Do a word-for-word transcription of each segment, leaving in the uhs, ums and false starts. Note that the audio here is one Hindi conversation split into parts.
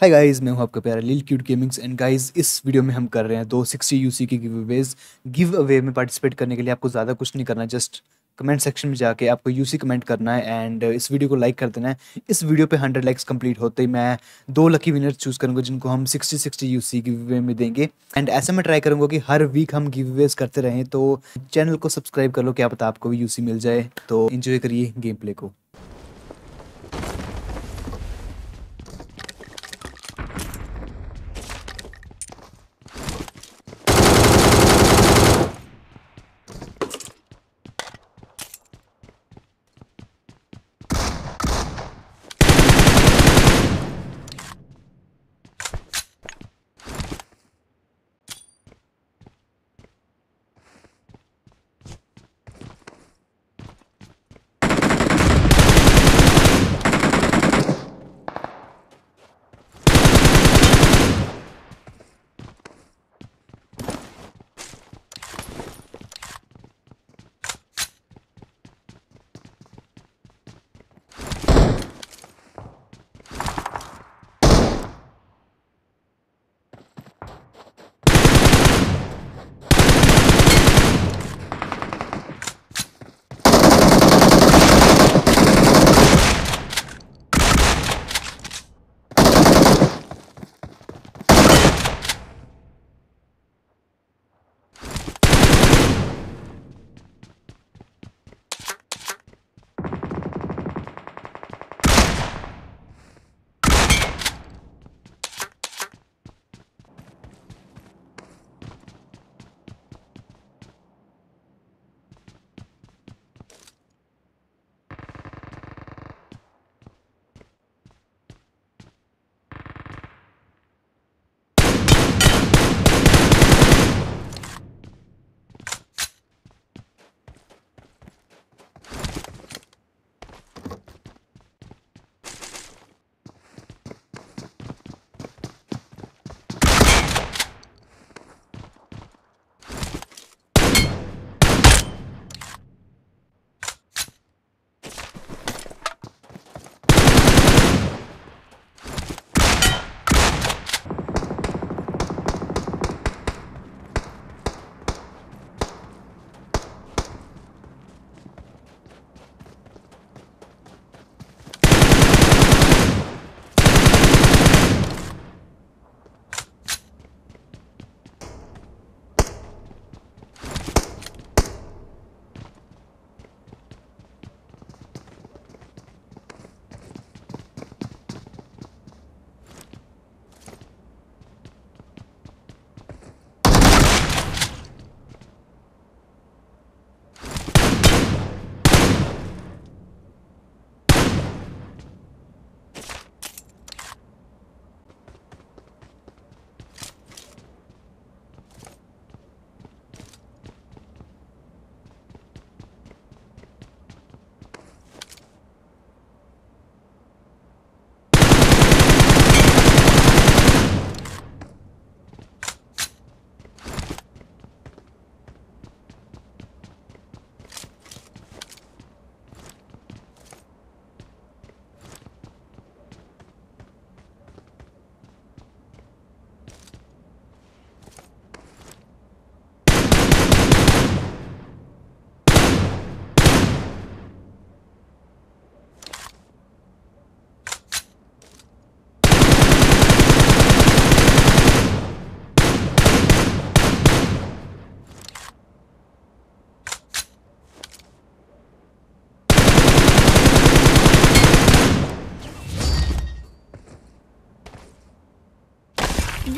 हाय गाइस, मैं हूं आपका प्यारा लिलक्यूट गेमिंग्स। एंड गाइस, इस वीडियो में हम कर रहे हैं दो सौ साठ यूसी की गिव अवेज। गिव अवे में पार्टिसिपेट करने के लिए आपको ज़्यादा कुछ नहीं करना, जस्ट कमेंट सेक्शन में जाके आपको यूसी कमेंट करना है एंड इस वीडियो को लाइक कर देना है। इस वीडियो पे हंड्रेड लाइक्स कंप्लीट होते ही मैं दो लकी विनर्स चूज़ करूँगा जिनको हम sixty sixty UC giveaway में देंगे। एंड ऐसे मैं ट्राई करूँगा कि हर वीक हम गिव अवेज करते रहें, तो चैनल को सब्सक्राइब कर लो, क्या पता आपको भी यूसी मिल जाए। तो इन्जॉय करिए गेम प्ले को।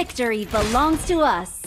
Victory belongs to us.